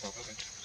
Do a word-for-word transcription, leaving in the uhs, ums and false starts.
cover, cover it.